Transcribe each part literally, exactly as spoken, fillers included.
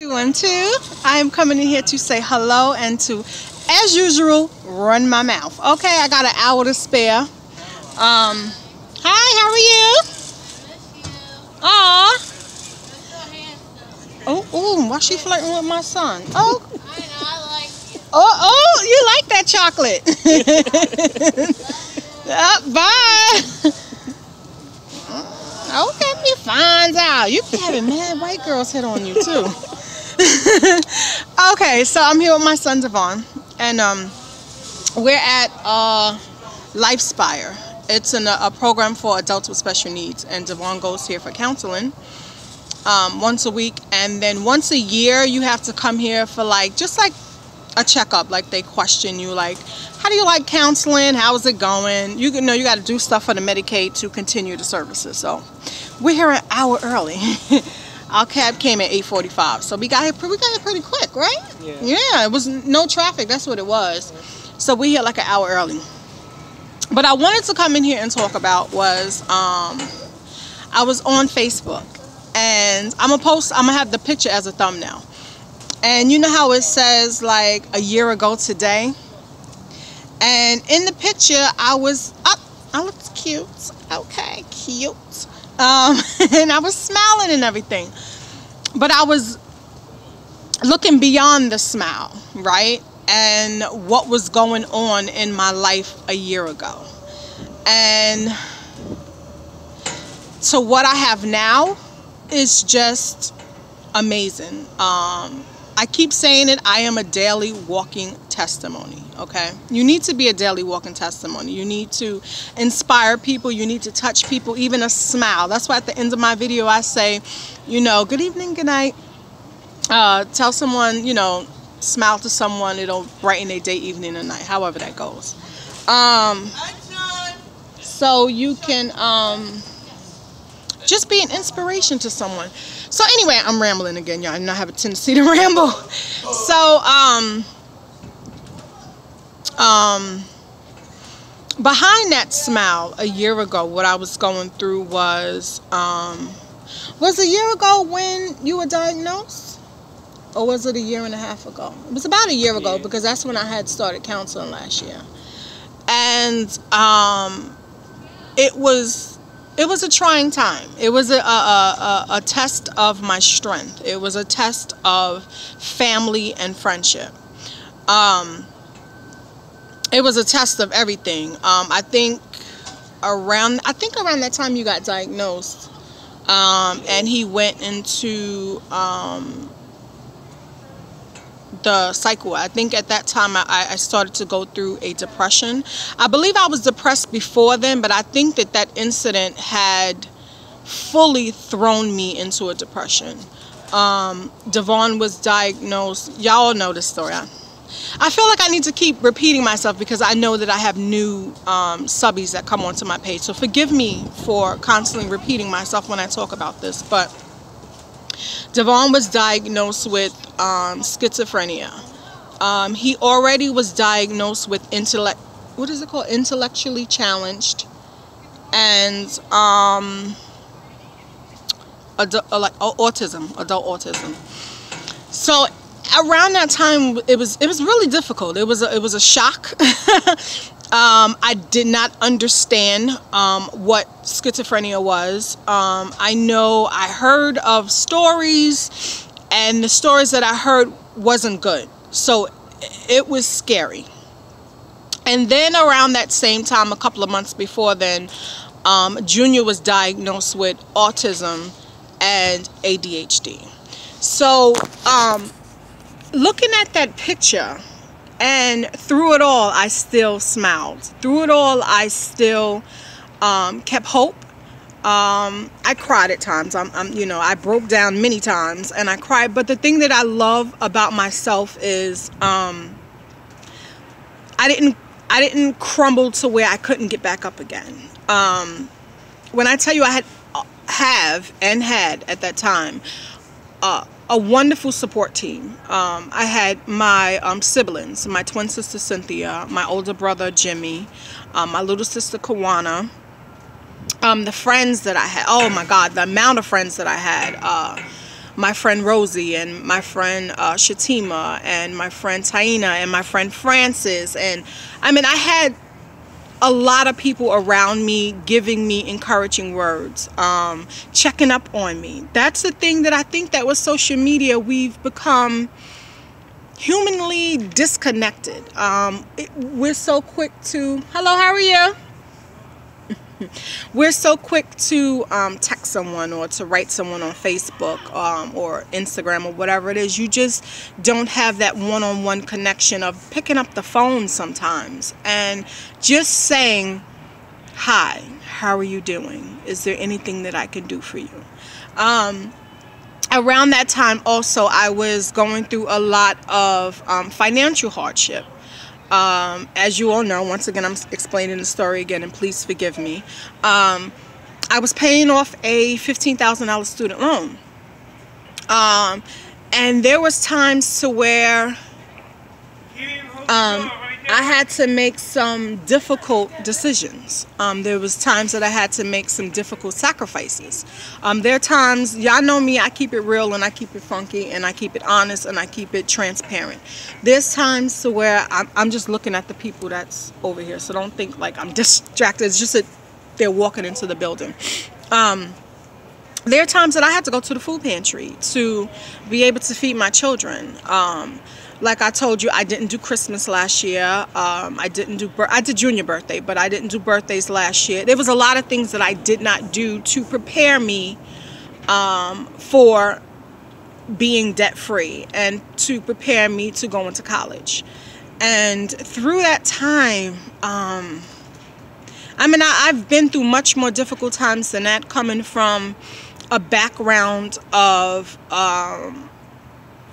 Two and two. I am coming in here to say hello and to, as usual, run my mouth. Okay, I got an hour to spare. Um, hi, how are you? I miss you. Aww. Oh, oh, why she flirting with my son? Oh, I know, I like you. Oh, oh, you like that chocolate. Oh, bye. Okay, me finds out. You be having mad white girls hit on you too. Okay, so I'm here with my son Devon, and um, we're at uh, Lifespire. It's an, a program for adults with special needs, and Devon goes here for counseling um, once a week, and then once a year you have to come here for like just like a checkup. Like they question you, like, how do you like counseling? How is it going? You know, you got to do stuff for the Medicaid to continue the services. So we're here an hour early. Our cab came at eight forty-five, so we got here, we got here pretty quick, right? Yeah. Yeah, it was no traffic, that's what it was. So we here like an hour early. But I wanted to come in here and talk about was, um, I was on Facebook, and I'm going to post, I'm going to have the picture as a thumbnail. And you know how it says like a year ago today? And in the picture, I was up, oh, I looked cute, okay, cute. Um, and I was smiling and everything, but I was looking beyond the smile, right? And what was going on in my life a year ago, and so what I have now is just amazing. Um, I keep saying it. I am a daily walking testimony. Okay, you need to be a daily walking testimony. You need to inspire people. You need to touch people, even a smile. That's why at the end of my video I say, you know, good evening, good night. Uh, tell someone, you know, smile to someone. It'll brighten their day, evening, and night. However that goes. Um, so you can um, just be an inspiration to someone. So anyway, I'm rambling again, y'all. I know I have a tendency to ramble. So, um, um, behind that smile a year ago, what I was going through was, um, was a year ago when you were diagnosed? Or was it a year and a half ago? It was about a year ago, because that's when I had started counseling last year. And, um, it was... It was a trying time. It was a, a, a, a test of my strength. It was a test of family and friendship. Um, it was a test of everything. Um, I think around I think around that time you got diagnosed, um, and he went into um, the cycle. I think at that time I, I started to go through a depression. I believe I was depressed before then, but I think that that incident had fully thrown me into a depression. Um, Devon was diagnosed. Y'all know this story. I, I feel like I need to keep repeating myself because I know that I have new um, subbies that come onto my page. So forgive me for constantly repeating myself when I talk about this, but Devon was diagnosed with um, schizophrenia. Um, he already was diagnosed with intellect, what is it called? Intellectually challenged, and um, adult, like autism, adult autism. So around that time, it was it was really difficult. It was a, it was a shock. Um, I did not understand um, what schizophrenia was. Um, I know I heard of stories, and the stories that I heard wasn't good. So it was scary. And then around that same time, a couple of months before then, um, Junior was diagnosed with autism and A D H D. So um, looking at that picture, and through it all, I still smiled. Through it all, I still um, kept hope. Um, I cried at times. I'm, I'm, you know, I broke down many times, and I cried. But the thing that I love about myself is um, I didn't, I didn't crumble to where I couldn't get back up again. Um, when I tell you, I had, have, and had at that time. Uh, a wonderful support team. Um, I had my um, siblings, my twin sister Cynthia, my older brother Jimmy, um, my little sister Kawana, um, the friends that I had. Oh my God, the amount of friends that I had. Uh, my friend Rosie and my friend uh, Shatima and my friend Taina and my friend Francis. And I mean, I had a lot of people around me giving me encouraging words, um, checking up on me. That's the thing that I think that with social media, we've become humanly disconnected. Um, it, we're so quick to, hello, how are you? We're so quick to um, text someone or to write someone on Facebook um, or Instagram or whatever it is. You just don't have that one-on-one connection of picking up the phone sometimes and just saying, hi, how are you doing? Is there anything that I can do for you? Um, around that time also, I was going through a lot of um, financial hardship. Um, as you all know, once again, I'm explaining the story again, and please forgive me. Um, I was paying off a fifteen thousand dollar student loan. Um, and there was times to where um, I had to make some difficult decisions. Um, there was times that I had to make some difficult sacrifices. Um, there are times, y'all know me, I keep it real and I keep it funky and I keep it honest and I keep it transparent. There's times to where I'm, I'm just looking at the people that's over here. So don't think like I'm distracted. It's just that they're walking into the building. Um, there are times that I had to go to the food pantry to be able to feed my children. Um, Like I told you, I didn't do Christmas last year. Um, I didn't do, I did junior birthday, but I didn't do birthdays last year. There was a lot of things that I did not do to prepare me um, for being debt-free and to prepare me to go into college. And through that time, um, I mean, I, I've been through much more difficult times than that, coming from a background of... Um,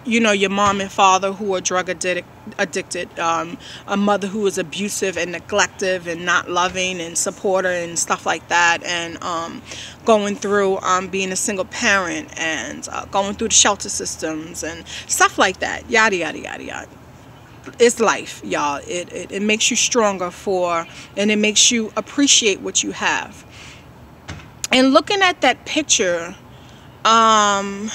you know, your mom and father who are drug addic addicted, um, a mother who is abusive and neglective and not loving and supporter and stuff like that, and um, going through um, being a single parent and uh, going through the shelter systems and stuff like that, yada, yada, yada, yada. It's life, y'all. It, it, it makes you stronger for, and it makes you appreciate what you have. And looking at that picture, um...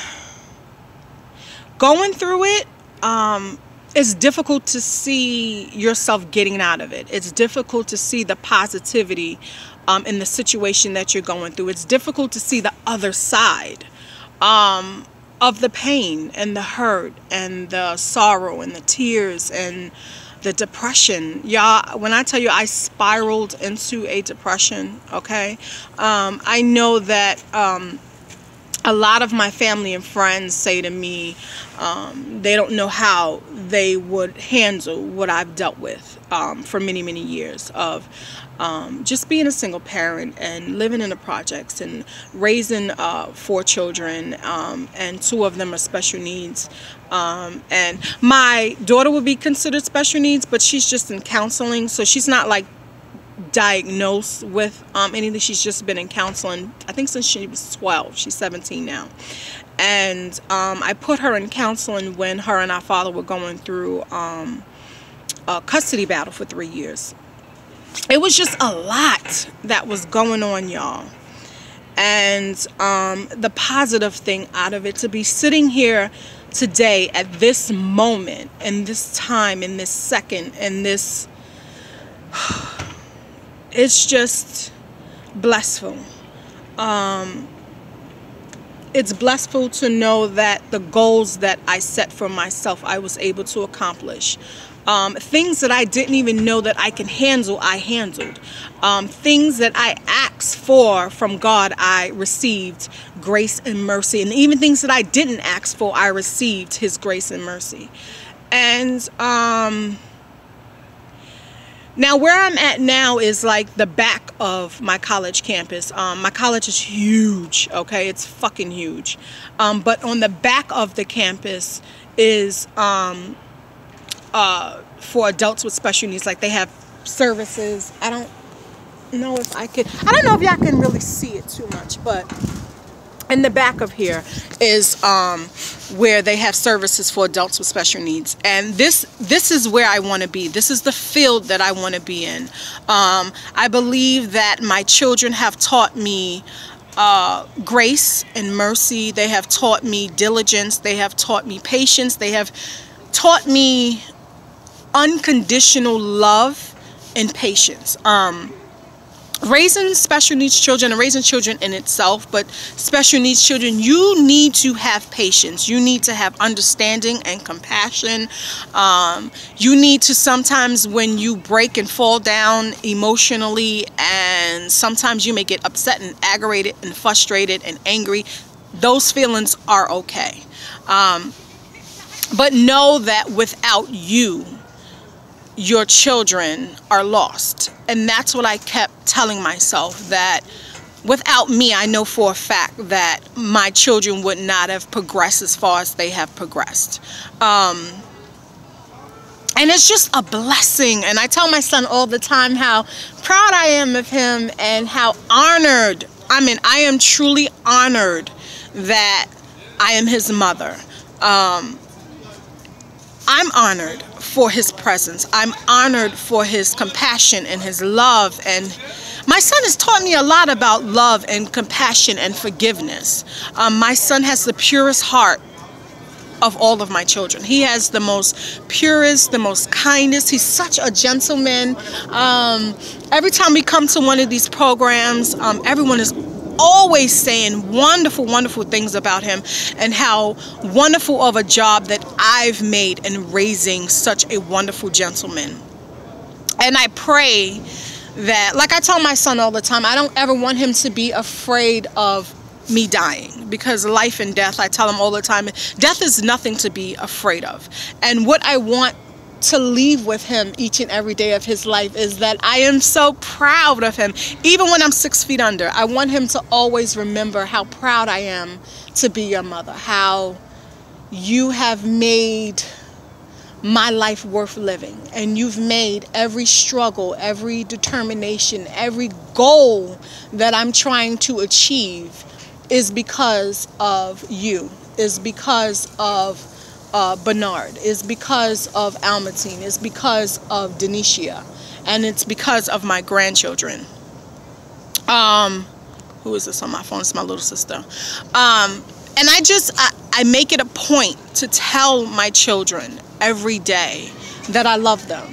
going through it, um, it's difficult to see yourself getting out of it. It's difficult to see the positivity um, in the situation that you're going through. It's difficult to see the other side um, of the pain and the hurt and the sorrow and the tears and the depression. Y'all, when I tell you I spiraled into a depression, okay, um, I know that... Um, A lot of my family and friends say to me um, they don't know how they would handle what I've dealt with um, for many, many years of um, just being a single parent and living in the projects and raising uh, four children, um, and two of them are special needs. Um, and my daughter would be considered special needs, but she's just in counseling, so she's not like diagnosed with um, anything. She's just been in counseling, I think, since she was twelve. She's seventeen now. And um, I put her in counseling when her and our father were going through um, a custody battle for three years. It was just a lot that was going on, y'all. And um, the positive thing out of it, to be sitting here today at this moment, in this time, in this second, in this... It's just blissful. Um, it's blissful to know that the goals that I set for myself, I was able to accomplish. Um, things that I didn't even know that I can handle, I handled. Um, things that I asked for from God, I received grace and mercy. And even things that I didn't ask for, I received His grace and mercy. And... Um, Now, where I'm at now is like the back of my college campus. Um, my college is huge, okay? It's fucking huge. Um, but on the back of the campus is um, uh, for adults with special needs. Like, they have services. I don't know if I could... I don't know if y'all can really see it too much, but... In the back of here is um, where they have services for adults with special needs. And this this is where I want to be. This is the field that I want to be in. Um, I believe that my children have taught me uh, grace and mercy. They have taught me diligence. They have taught me patience. They have taught me unconditional love and patience. Um, raising special needs children and raising children in itself, but special needs children, you need to have patience. You need to have understanding and compassion. Um, you need to sometimes, when you break and fall down emotionally, and sometimes you may get upset and aggravated and frustrated and angry, those feelings are okay. Um, but know that without you, your children are lost. And that's what I kept telling myself, that without me, I know for a fact that my children would not have progressed as far as they have progressed. Um, and it's just a blessing. And I tell my son all the time how proud I am of him and how honored. I mean, I am truly honored that I am his mother. Um, I'm honored for his presence. I'm honored for his compassion and his love. And my son has taught me a lot about love and compassion and forgiveness. Um, my son has the purest heart of all of my children. He has the most purest, the most kindest. He's such a gentleman. Um, every time we come to one of these programs, um, everyone is always saying wonderful, wonderful things about him and how wonderful of a job that I've made in raising such a wonderful gentleman. And I pray that, like I tell my son all the time, I don't ever want him to be afraid of me dying, because life and death, I tell him all the time, death is nothing to be afraid of. And what I want to leave with him each and every day of his life is that I am so proud of him. Even when I'm six feet under, I want him to always remember how proud I am to be your mother, how you have made my life worth living, and you've made every struggle, every determination, every goal that I'm trying to achieve is because of you, is because of Uh, Bernard, is because of Almatine, is because of Denicia, and it's because of my grandchildren. Um, who is this on my phone? It's my little sister. Um, and I just, I, I make it a point to tell my children every day that I love them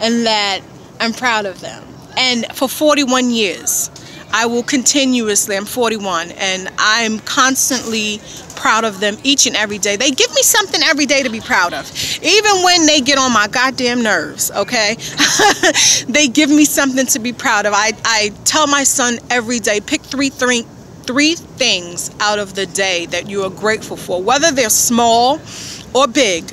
and that I'm proud of them. And for forty-one years, I will continuously, I'm forty-one, and I'm constantly proud of them each and every day. They give me something every day to be proud of. Even when they get on my goddamn nerves, okay? They give me something to be proud of. I, I tell my son every day, pick three, three, three things out of the day that you are grateful for. Whether they're small or big,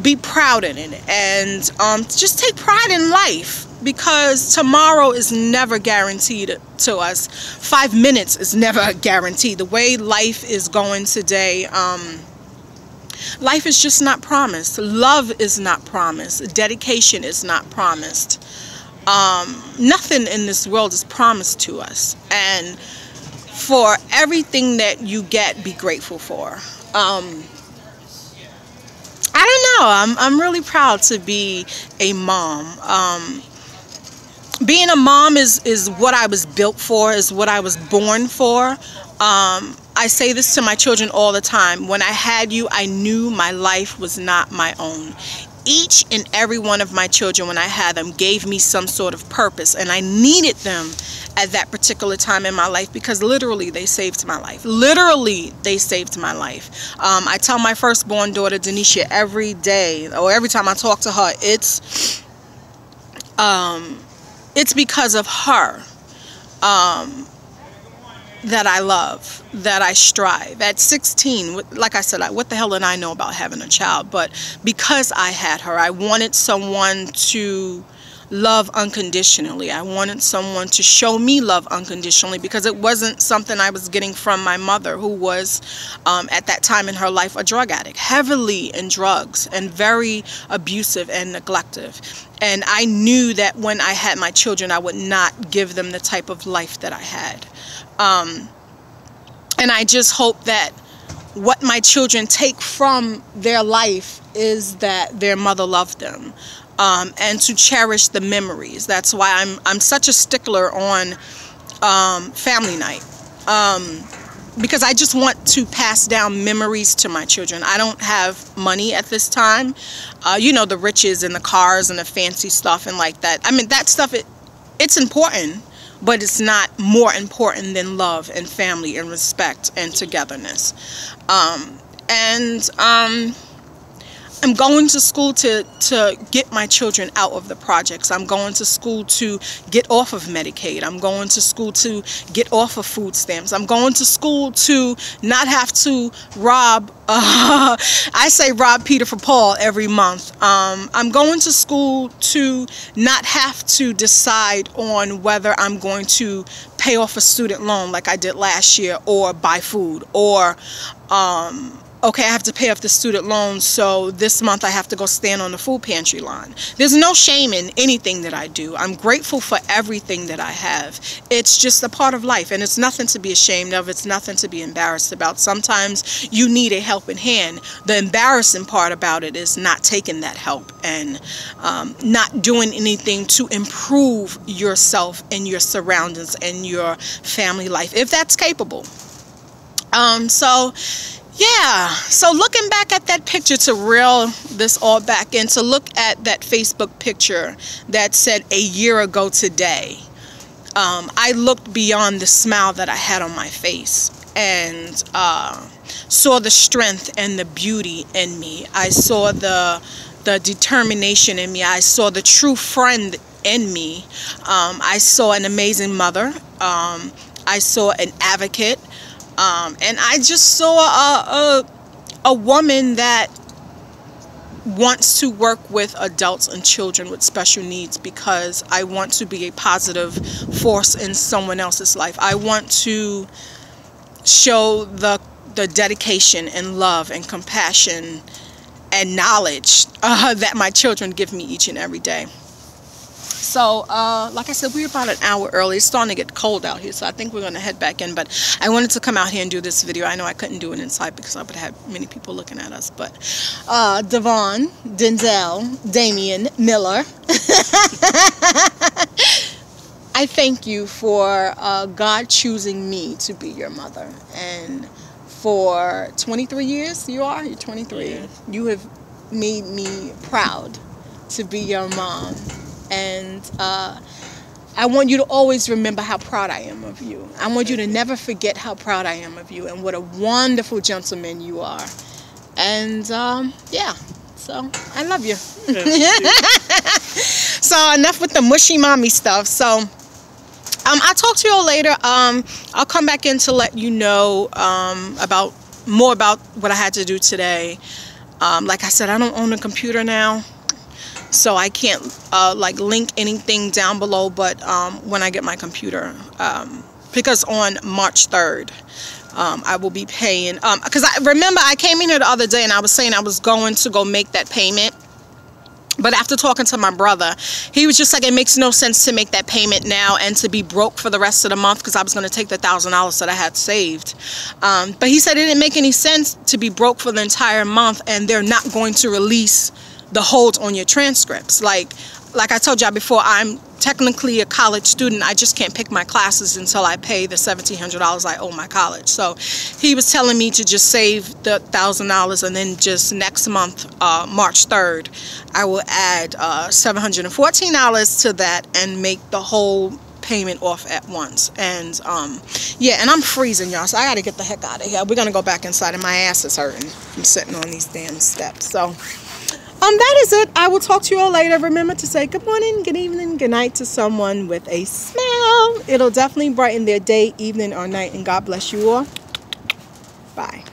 be proud in it. And um, just take pride in life, because tomorrow is never guaranteed to us. Five minutes is never guaranteed. The way life is going today, um, life is just not promised. Love is not promised. Dedication is not promised. Um, nothing in this world is promised to us. And for everything that you get, be grateful for. Um, I don't know. I'm, I'm really proud to be a mom. Um, Being a mom is, is what I was built for, is what I was born for. Um, I say this to my children all the time. When I had you, I knew my life was not my own. Each and every one of my children, when I had them, gave me some sort of purpose. And I needed them at that particular time in my life, because literally they saved my life. Literally they saved my life. Um, I tell my firstborn daughter, Denicia, every day, or every time I talk to her, it's... Um, It's because of her um, that I love, that I strive. At sixteen, like I said, what the hell did I know about having a child? But because I had her, I wanted someone to love unconditionally. I wanted someone to show me love unconditionally, because it wasn't something I was getting from my mother, who was, um, at that time in her life, a drug addict, heavily in drugs and very abusive and neglective. And I knew that when I had my children, I would not give them the type of life that I had. Um, and I just hope that what my children take from their life is that their mother loved them, um, and to cherish the memories. That's why I'm, I'm such a stickler on um, family night. um, because I just want to pass down memories to my children. I don't have money at this time. Uh, you know, the riches and the cars and the fancy stuff and like that. I mean, that stuff, it, it's important, but it's not more important than love and family and respect and togetherness. Um, and um, I'm going to school to, to get my children out of the projects. I'm going to school to get off of Medicaid. I'm going to school to get off of food stamps. I'm going to school to not have to rob, uh, I say rob Peter for Paul every month. Um, I'm going to school to not have to decide on whether I'm going to pay off a student loan like I did last year or buy food or... Um, okay, I have to pay off the student loan, so this month I have to go stand on the food pantry line. There's no shame in anything that I do. I'm grateful for everything that I have. It's just a part of life, and it's nothing to be ashamed of. It's nothing to be embarrassed about. Sometimes you need a helping hand. The embarrassing part about it is not taking that help and um, not doing anything to improve yourself and your surroundings and your family life, if that's capable. Um, so... Yeah, so looking back at that picture, to reel this all back in, to look at that Facebook picture that said a year ago today, um, I looked beyond the smile that I had on my face and uh, saw the strength and the beauty in me. I saw the, the determination in me. I saw the true friend in me. Um, I saw an amazing mother. Um, I saw an advocate. Um, and I just saw a, a, a woman that wants to work with adults and children with special needs because I want to be a positive force in someone else's life. I want to show the, the dedication and love and compassion and knowledge uh, that my children give me each and every day. So, uh, like I said, we're about an hour early. It's starting to get cold out here, so I think we're going to head back in. But I wanted to come out here and do this video. I know I couldn't do it inside because I would have many people looking at us. But uh, Devon, Denzel, Damien, Miller, I thank you for uh, God choosing me to be your mother. And for twenty-three years, you are? You're twenty-three. Yeah. You have made me proud to be your mom. And uh, I want you to always remember how proud I am of you. I want you to never forget how proud I am of you and what a wonderful gentleman you are. And um, yeah, so I love you. So enough with the mushy mommy stuff. So um, I'll talk to you all later. Um, I'll come back in to let you know um, about more about what I had to do today. Um, like I said, I don't own a computer now. So I can't uh, like link anything down below, but um, when I get my computer, um, because on March third, um, I will be paying, because um, I remember I came in here the other day and I was saying I was going to go make that payment. But after talking to my brother, he was just like, it makes no sense to make that payment now and to be broke for the rest of the month because I was going to take the one thousand dollars that I had saved. Um, but he said it didn't make any sense to be broke for the entire month and they're not going to release the hold on your transcripts. Like like I told y'all before, I'm technically a college student. I just can't pick my classes until I pay the seventeen hundred dollars I owe my college. So he was telling me to just save the one thousand dollars and then just next month, uh, March third, I will add uh, seven hundred fourteen dollars to that and make the whole payment off at once. And um, yeah, and I'm freezing, y'all, so I gotta get the heck out of here. We're gonna go back inside and my ass is hurting. I'm sitting on these damn steps, so. Um, that is it. I will talk to you all later. Remember to say good morning, good evening, good night to someone with a smile. It'll definitely brighten their day, evening, or night. And God bless you all. Bye.